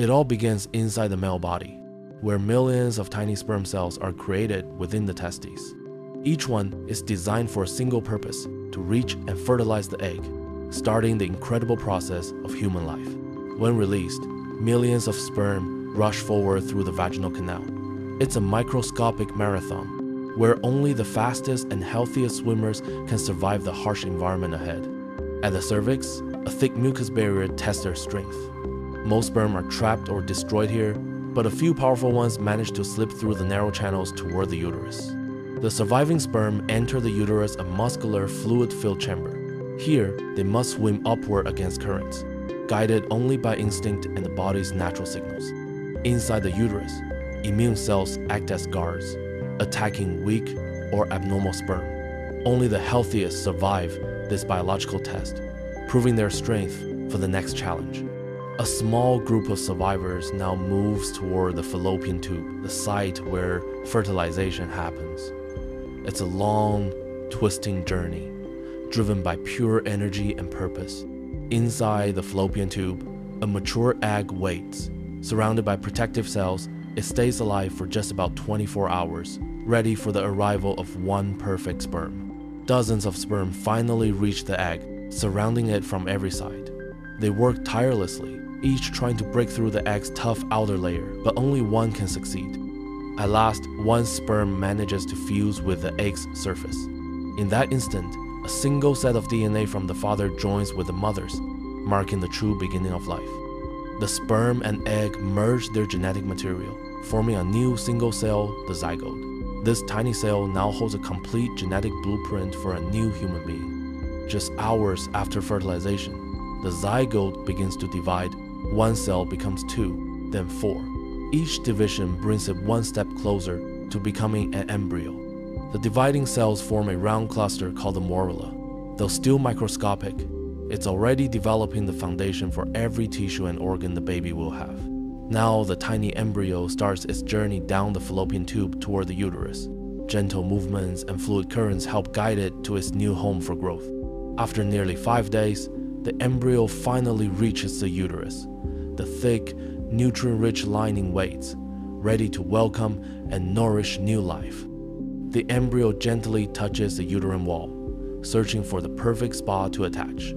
It all begins inside the male body, where millions of tiny sperm cells are created within the testes. Each one is designed for a single purpose, to reach and fertilize the egg, starting the incredible process of human life. When released, millions of sperm rush forward through the vaginal canal. It's a microscopic marathon, where only the fastest and healthiest swimmers can survive the harsh environment ahead. At the cervix, a thick mucus barrier tests their strength. Most sperm are trapped or destroyed here, but a few powerful ones manage to slip through the narrow channels toward the uterus. The surviving sperm enter the uterus, a muscular, fluid-filled chamber. Here, they must swim upward against currents, guided only by instinct and the body's natural signals. Inside the uterus, immune cells act as guards, attacking weak or abnormal sperm. Only the healthiest survive this biological test, proving their strength for the next challenge. A small group of survivors now moves toward the fallopian tube, the site where fertilization happens. It's a long, twisting journey, driven by pure energy and purpose. Inside the fallopian tube, a mature egg waits. Surrounded by protective cells, it stays alive for just about 24 hours, ready for the arrival of one perfect sperm. Dozens of sperm finally reach the egg, surrounding it from every side. They work tirelessly, each trying to break through the egg's tough outer layer, but only one can succeed. At last, one sperm manages to fuse with the egg's surface. In that instant, a single set of DNA from the father joins with the mother's, marking the true beginning of life. The sperm and egg merge their genetic material, forming a new single cell, the zygote. This tiny cell now holds a complete genetic blueprint for a new human being. Just hours after fertilization, the zygote begins to divide. One cell becomes two, then four. Each division brings it one step closer to becoming an embryo. The dividing cells form a round cluster called the morula. Though still microscopic, it's already developing the foundation for every tissue and organ the baby will have. Now the tiny embryo starts its journey down the fallopian tube toward the uterus. Gentle movements and fluid currents help guide it to its new home for growth. After nearly 5 days, the embryo finally reaches the uterus. The thick, nutrient-rich lining waits, ready to welcome and nourish new life. The embryo gently touches the uterine wall, searching for the perfect spot to attach.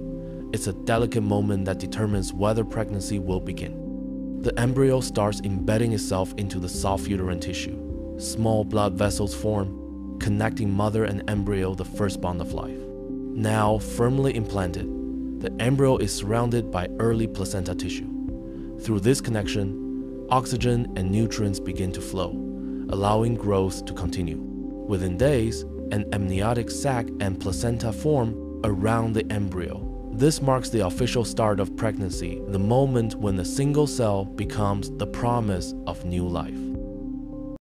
It's a delicate moment that determines whether pregnancy will begin. The embryo starts embedding itself into the soft uterine tissue. Small blood vessels form, connecting mother and embryo, the first bond of life. Now firmly implanted, the embryo is surrounded by early placenta tissue. Through this connection, oxygen and nutrients begin to flow, allowing growth to continue. Within days, an amniotic sac and placenta form around the embryo. This marks the official start of pregnancy, the moment when the single cell becomes the promise of new life.